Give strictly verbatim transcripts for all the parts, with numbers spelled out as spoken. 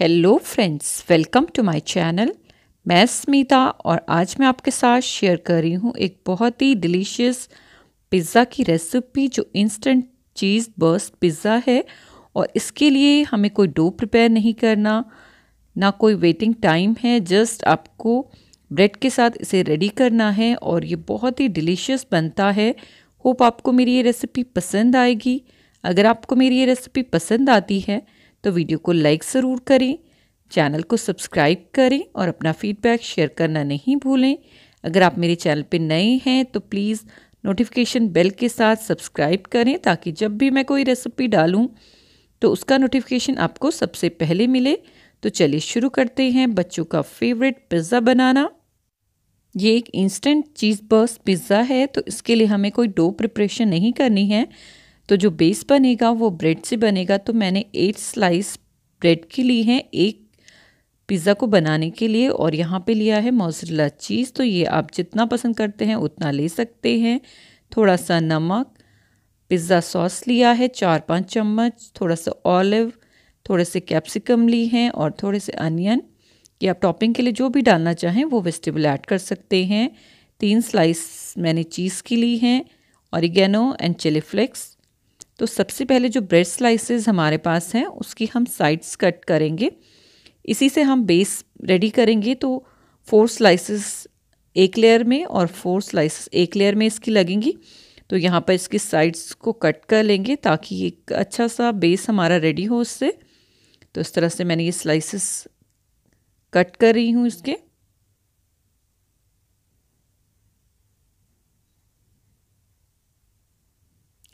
Hello friends, welcome to my channel. मैं स्मिता और आज मैं आपके साथ शेयर कर रही हूँ एक बहुत ही डिलीशियस पिज़्ज़ा की रेसिपी जो इंस्टेंट चीज़ बर्स्ट पिज़्ज़ा है। और इसके लिए हमें कोई डो प्रिपेयर नहीं करना, ना कोई वेटिंग टाइम है। जस्ट आपको ब्रेड के साथ इसे रेडी करना है और ये बहुत ही डिलीशियस बनता है। होप आपको मेरी ये रेसिपी पसंद आएगी। अगर आपको मेरी ये रेसिपी पसंद आती है तो वीडियो को लाइक ज़रूर करें, चैनल को सब्सक्राइब करें और अपना फीडबैक शेयर करना नहीं भूलें। अगर आप मेरे चैनल पर नए हैं तो प्लीज़ नोटिफिकेशन बेल के साथ सब्सक्राइब करें ताकि जब भी मैं कोई रेसिपी डालूँ तो उसका नोटिफिकेशन आपको सबसे पहले मिले। तो चलिए शुरू करते हैं बच्चों का फेवरेट पिज़्ज़ा बनाना। ये एक इंस्टेंट चीज़ बर्स्ट पिज़्ज़ा है, तो इसके लिए हमें कोई डो प्रिपरेशन नहीं करनी है। तो जो बेस बनेगा वो ब्रेड से बनेगा। तो मैंने एट स्लाइस ब्रेड की ली है एक पिज़्ज़ा को बनाने के लिए। और यहाँ पे लिया है मोज़रेला चीज़, तो ये आप जितना पसंद करते हैं उतना ले सकते हैं। थोड़ा सा नमक, पिज़्ज़ा सॉस लिया है चार पाँच चम्मच, थोड़ा सा ऑलिव, थोड़े से कैप्सिकम ली हैं और थोड़े से अनियन। ये आप टॉपिंग के लिए जो भी डालना चाहें वो वेजिटेबल ऐड कर सकते हैं। तीन स्लाइस मैंने चीज़ की ली हैं, ऑरिगेनो एंड चिली फ्लेक्स। तो सबसे पहले जो ब्रेड स्लाइसेस हमारे पास हैं उसकी हम साइड्स कट करेंगे। इसी से हम बेस रेडी करेंगे। तो फोर स्लाइसेस एक लेयर में और फोर स्लाइसेस एक लेयर में इसकी लगेंगी। तो यहाँ पर इसकी साइड्स को कट कर लेंगे ताकि एक अच्छा सा बेस हमारा रेडी हो उससे। तो इस तरह से मैंने ये स्लाइसेस कट कर रही हूँ इसके।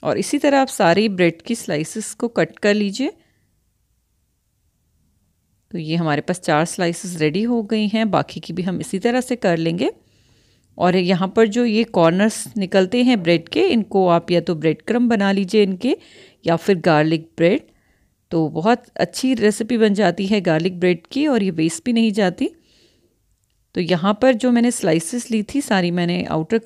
और इसी तरह आप सारी ब्रेड की स्लाइसेस को कट कर लीजिए। तो ये हमारे पास चार स्लाइसेस रेडी हो गई हैं, बाकी की भी हम इसी तरह से कर लेंगे। और यहाँ पर जो ये कॉर्नर्स निकलते हैं ब्रेड के, इनको आप या तो ब्रेड क्रम्ब बना लीजिए इनके या फिर गार्लिक ब्रेड। तो बहुत अच्छी रेसिपी बन जाती है गार्लिक ब्रेड की और ये वेस्ट भी नहीं जाती। तो यहाँ पर जो मैंने स्लाइसेस ली थी सारी मैंने आउटर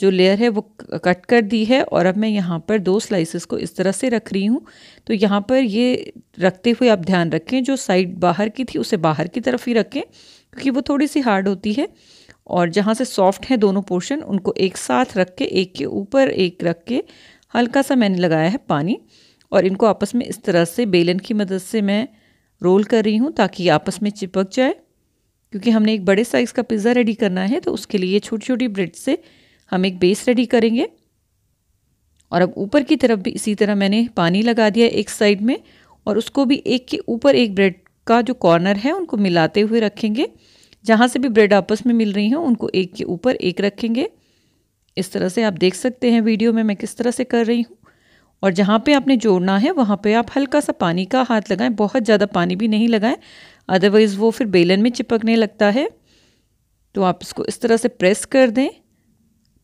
जो लेयर है वो कट कर दी है। और अब मैं यहाँ पर दो स्लाइसेस को इस तरह से रख रही हूँ। तो यहाँ पर ये रखते हुए आप ध्यान रखें, जो साइड बाहर की थी उसे बाहर की तरफ ही रखें क्योंकि वो थोड़ी सी हार्ड होती है। और जहाँ से सॉफ्ट है दोनों पोर्शन उनको एक साथ रख के, एक के ऊपर एक रख के हल्का सा मैंने लगाया है पानी। और इनको आपस में इस तरह से बेलन की मदद से मैं रोल कर रही हूँ ताकि आपस में चिपक जाए, क्योंकि हमने एक बड़े साइज़ का पिज़्ज़ा रेडी करना है। तो उसके लिए छोटी छोटी ब्रेड से हम एक बेस रेडी करेंगे। और अब ऊपर की तरफ भी इसी तरह मैंने पानी लगा दिया एक साइड में और उसको भी एक के ऊपर एक ब्रेड का जो कॉर्नर है उनको मिलाते हुए रखेंगे। जहाँ से भी ब्रेड आपस में मिल रही हैं उनको एक के ऊपर एक रखेंगे। इस तरह से आप देख सकते हैं वीडियो में मैं किस तरह से कर रही हूँ। और जहाँ पे आपने जोड़ना है वहाँ पे आप हल्का सा पानी का हाथ लगाएं, बहुत ज़्यादा पानी भी नहीं लगाएं, अदरवाइज़ वो फिर बेलन में चिपकने लगता है। तो आप इसको इस तरह से प्रेस कर दें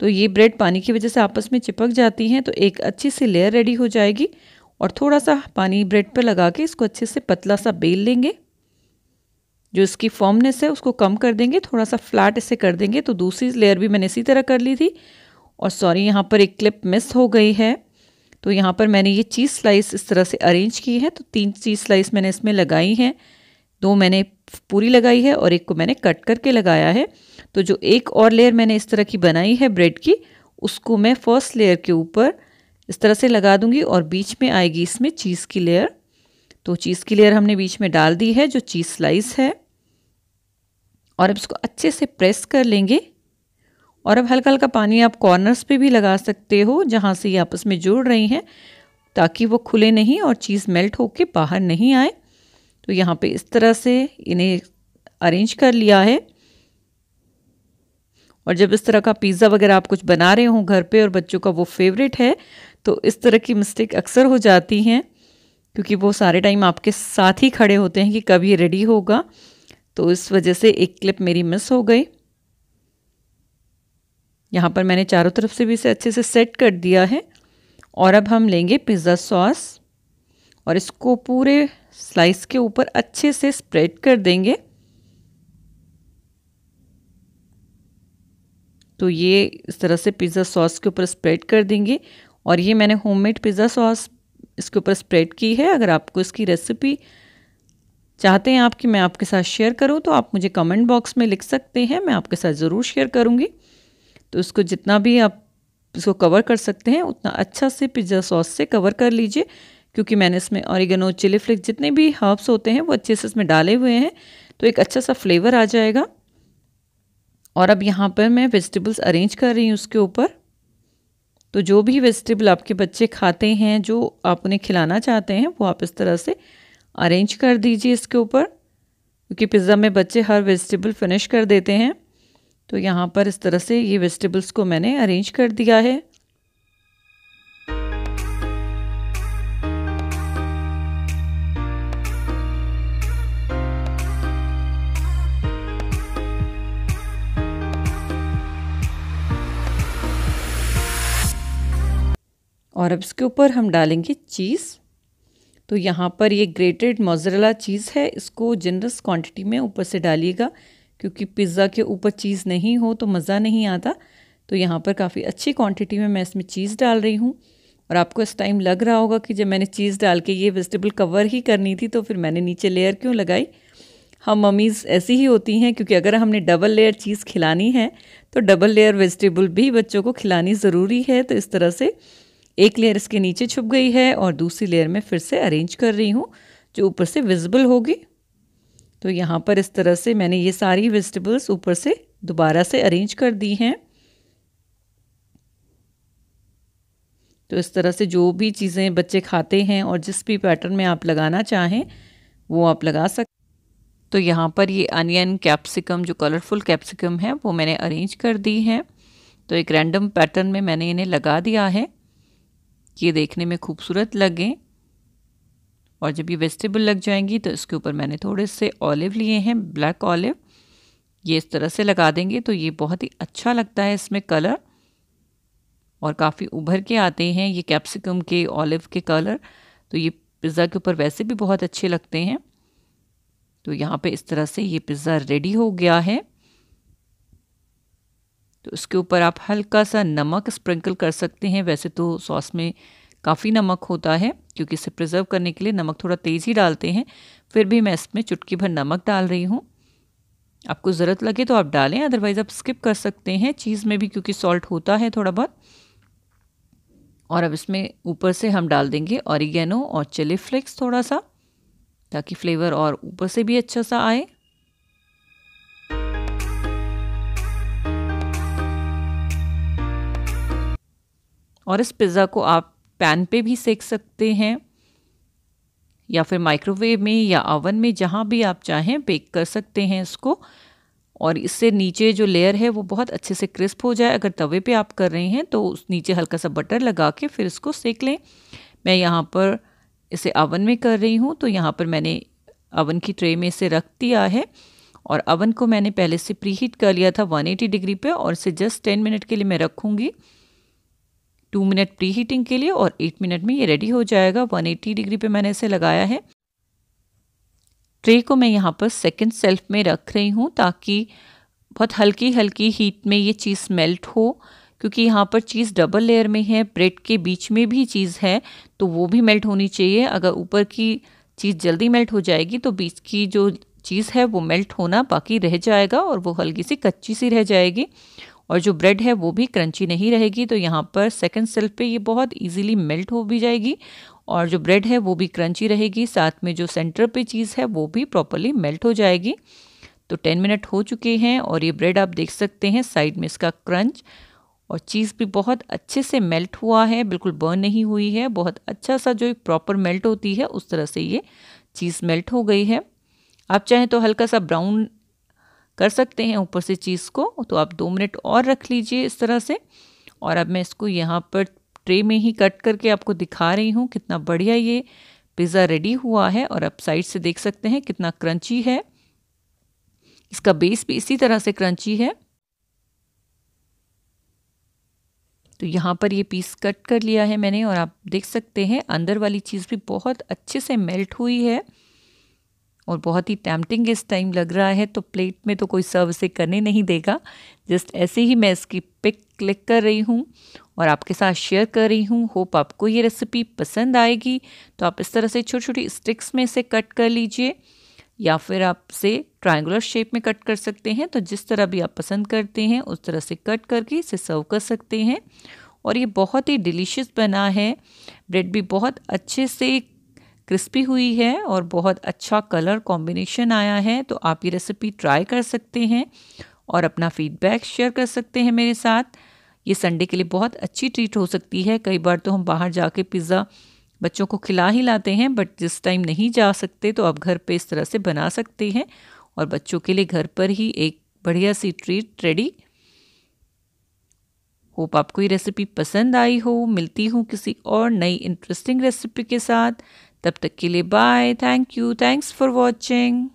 तो ये ब्रेड पानी की वजह से आपस में चिपक जाती हैं। तो एक अच्छी सी लेयर रेडी हो जाएगी। और थोड़ा सा पानी ब्रेड पर लगा के इसको अच्छे से पतला सा बेल लेंगे, जो इसकी फॉर्मनेस है उसको कम कर देंगे, थोड़ा सा फ्लैट इसे कर देंगे। तो दूसरी लेयर भी मैंने इसी तरह कर ली थी। और सॉरी, यहाँ पर एक क्लिप मिस हो गई है। तो यहाँ पर मैंने ये चीज़ स्लाइस इस तरह से अरेंज की है। तो तीन चीज़ स्लाइस मैंने इसमें लगाई हैं, दो मैंने पूरी लगाई है और एक को मैंने कट करके लगाया है। तो जो एक और लेयर मैंने इस तरह की बनाई है ब्रेड की, उसको मैं फर्स्ट लेयर के ऊपर इस तरह से लगा दूंगी और बीच में आएगी इसमें चीज़ की लेयर। तो चीज़ की लेयर हमने बीच में डाल दी है, जो चीज़ स्लाइस है। और अब इसको अच्छे से प्रेस कर लेंगे। और अब हल्का हल्का पानी आप कॉर्नर्स पे भी लगा सकते हो जहाँ से ये आपस में जुड़ रही हैं, ताकि वो खुले नहीं और चीज़ मेल्ट होके बाहर नहीं आए। तो यहाँ पे इस तरह से इन्हें अरेंज कर लिया है। और जब इस तरह का पिज़्ज़ा वगैरह आप कुछ बना रहे हो घर पे और बच्चों का वो फेवरेट है, तो इस तरह की मिस्टेक अक्सर हो जाती हैं क्योंकि वो सारे टाइम आपके साथ ही खड़े होते हैं कि कब ये रेडी होगा। तो इस वजह से एक क्लिप मेरी मिस हो गई। यहाँ पर मैंने चारों तरफ से भी इसे अच्छे से सेट कर दिया है। और अब हम लेंगे पिज़्ज़ा सॉस और इसको पूरे स्लाइस के ऊपर अच्छे से स्प्रेड कर देंगे। तो ये इस तरह से पिज़्ज़ा सॉस के ऊपर स्प्रेड कर देंगे। और ये मैंने होममेड पिज़्ज़ा सॉस इसके ऊपर स्प्रेड की है। अगर आपको इसकी रेसिपी चाहते हैं आप कि मैं आपके साथ शेयर करूं तो आप मुझे कमेंट बॉक्स में लिख सकते हैं, मैं आपके साथ ज़रूर शेयर करूंगी। तो इसको जितना भी आप इसको कवर कर सकते हैं उतना अच्छा से पिज़्ज़ा सॉस से कवर कर लीजिए, क्योंकि मैंने इसमें ऑरिगेनो, चिली फ्लेक्स, जितने भी हर्ब्स होते हैं वो अच्छे से इसमें डाले हुए हैं, तो एक अच्छा सा फ्लेवर आ जाएगा। और अब यहाँ पर मैं वेजिटेबल्स अरेंज कर रही हूँ उसके ऊपर। तो जो भी वेजिटेबल आपके बच्चे खाते हैं, जो आप उन्हें खिलाना चाहते हैं, वो आप इस तरह से अरेंज कर दीजिए इसके ऊपर, क्योंकि पिज़्ज़ा में बच्चे हर वेजिटेबल फिनिश कर देते हैं। तो यहाँ पर इस तरह से ये वेजिटेबल्स को मैंने अरेंज कर दिया है। और अब इसके ऊपर हम डालेंगे चीज़। तो यहाँ पर ये ग्रेटेड मोज़रेला चीज़ है, इसको जनरस क्वांटिटी में ऊपर से डालिएगा, क्योंकि पिज़्ज़ा के ऊपर चीज़ नहीं हो तो मज़ा नहीं आता। तो यहाँ पर काफ़ी अच्छी क्वांटिटी में मैं इसमें चीज़ डाल रही हूँ। और आपको इस टाइम लग रहा होगा कि जब मैंने चीज़ डाल के ये वेजिटेबल कवर ही करनी थी तो फिर मैंने नीचे लेयर क्यों लगाई। हम मम्मीज़ ऐसी ही होती हैं, क्योंकि अगर हमने डबल लेयर चीज़ खिलानी है तो डबल लेयर वेजिटेबल भी बच्चों को खिलानी ज़रूरी है। तो इस तरह से एक लेयर इसके नीचे छुप गई है और दूसरी लेयर में फिर से अरेंज कर रही हूँ जो ऊपर से विजिबल होगी। तो यहाँ पर इस तरह से मैंने ये सारी वेजिटेबल्स ऊपर से दोबारा से अरेंज कर दी हैं। तो इस तरह से जो भी चीज़ें बच्चे खाते हैं और जिस भी पैटर्न में आप लगाना चाहें वो आप लगा सकते। तो यहाँ पर ये अनियन, कैप्सिकम, जो कलरफुल कैप्सिकम है वो मैंने अरेंज कर दी है। तो एक रैंडम पैटर्न में मैंने इन्हें लगा दिया है, ये देखने में खूबसूरत लगें। और जब ये वेजिटेबल लग जाएंगी तो इसके ऊपर मैंने थोड़े से ऑलिव लिए हैं, ब्लैक ऑलिव, ये इस तरह से लगा देंगे तो ये बहुत ही अच्छा लगता है इसमें कलर, और काफ़ी उभर के आते हैं ये कैप्सिकम के, ऑलिव के कलर। तो ये पिज़्ज़ा के ऊपर वैसे भी बहुत अच्छे लगते हैं। तो यहाँ पे इस तरह से ये पिज़्ज़ा रेडी हो गया है। तो इसके ऊपर आप हल्का सा नमक स्प्रिंकल कर सकते हैं। वैसे तो सॉस में काफ़ी नमक होता है, क्योंकि इसे प्रिजर्व करने के लिए नमक थोड़ा तेज़ ही डालते हैं, फिर भी मैं इसमें चुटकी भर नमक डाल रही हूँ। आपको ज़रूरत लगे तो आप डालें, अदरवाइज़ आप स्किप कर सकते हैं। चीज़ में भी क्योंकि सॉल्ट होता है थोड़ा बहुत। और अब इसमें ऊपर से हम डाल देंगे ऑरिगेनो और चिली फ्लेक्स थोड़ा सा, ताकि फ्लेवर और ऊपर से भी अच्छा सा आए। और इस पिज़्ज़ा को आप पैन पे भी सेक सकते हैं, या फिर माइक्रोवेव में या ओवन में, जहाँ भी आप चाहें बेक कर सकते हैं इसको। और इससे नीचे जो लेयर है वो बहुत अच्छे से क्रिस्प हो जाए। अगर तवे पे आप कर रहे हैं तो उस नीचे हल्का सा बटर लगा के फिर इसको सेक लें। मैं यहाँ पर इसे ओवन में कर रही हूँ, तो यहाँ पर मैंने ओवन की ट्रे में इसे रख दिया है। और ओवन को मैंने पहले से प्री हीट कर लिया था एक सौ अस्सी डिग्री पर, और इसे जस्ट टेन मिनट के लिए मैं रखूँगी, टू मिनट प्री हीटिंग के लिए, और एट मिनट में ये रेडी हो जाएगा। एक सौ अस्सी डिग्री पे मैंने इसे लगाया है। ट्रे को मैं यहाँ पर सेकंड सेल्फ में रख रही हूँ, ताकि बहुत हल्की हल्की हीट में ये चीज़ मेल्ट हो, क्योंकि यहाँ पर चीज़ डबल लेयर में है, ब्रेड के बीच में भी चीज़ है, तो वो भी मेल्ट होनी चाहिए। अगर ऊपर की चीज़ जल्दी मेल्ट हो जाएगी तो बीच की जो चीज़ है वो मेल्ट होना बाकी रह जाएगा, और वो हल्की सी कच्ची सी रह जाएगी, और जो ब्रेड है वो भी क्रंची नहीं रहेगी। तो यहाँ पर सेकंड सेल्फ पे ये बहुत इजीली मेल्ट हो भी जाएगी, और जो ब्रेड है वो भी क्रंची रहेगी, साथ में जो सेंटर पे चीज़ है वो भी प्रॉपर्ली मेल्ट हो जाएगी। तो टेन मिनट हो चुके हैं, और ये ब्रेड आप देख सकते हैं साइड में इसका क्रंच, और चीज़ भी बहुत अच्छे से मेल्ट हुआ है, बिल्कुल बर्न नहीं हुई है। बहुत अच्छा सा जो प्रॉपर मेल्ट होती है उस तरह से ये चीज़ मेल्ट हो गई है। आप चाहें तो हल्का सा ब्राउन कर सकते हैं ऊपर से चीज़ को, तो आप दो मिनट और रख लीजिए इस तरह से। और अब मैं इसको यहाँ पर ट्रे में ही कट करके आपको दिखा रही हूँ कितना बढ़िया ये पिज़्ज़ा रेडी हुआ है। और आप साइड से देख सकते हैं कितना क्रंची है, इसका बेस भी इसी तरह से क्रंची है। तो यहाँ पर ये पीस कट कर लिया है मैंने, और आप देख सकते हैं अंदर वाली चीज़ भी बहुत अच्छे से मेल्ट हुई है, और बहुत ही टेम्पटिंग इस टाइम लग रहा है। तो प्लेट में तो कोई सर्व इसे करने नहीं देगा, जस्ट ऐसे ही मैं इसकी पिक क्लिक कर रही हूँ और आपके साथ शेयर कर रही हूँ। होप आपको ये रेसिपी पसंद आएगी। तो आप इस तरह से छोटी छोटी स्टिक्स में इसे कट कर लीजिए, या फिर आप से ट्रायंगुलर शेप में कट कर सकते हैं। तो जिस तरह भी आप पसंद करते हैं उस तरह से कट करके इसे सर्व कर सकते हैं। और ये बहुत ही डिलीशियस बना है। ब्रेड भी बहुत अच्छे से क्रिस्पी हुई है और बहुत अच्छा कलर कॉम्बिनेशन आया है। तो आप ये रेसिपी ट्राई कर सकते हैं और अपना फीडबैक शेयर कर सकते हैं मेरे साथ। ये संडे के लिए बहुत अच्छी ट्रीट हो सकती है। कई बार तो हम बाहर जाके पिज़्ज़ा बच्चों को खिला ही लाते हैं, बट जिस टाइम नहीं जा सकते तो आप घर पे इस तरह से बना सकते हैं और बच्चों के लिए घर पर ही एक बढ़िया सी ट्रीट रेडी। होप आपको ये रेसिपी पसंद आई हो। मिलती हूँ किसी और नई इंटरेस्टिंग रेसिपी के साथ। तब तक के लिए bye. Thank you. Thanks for watching.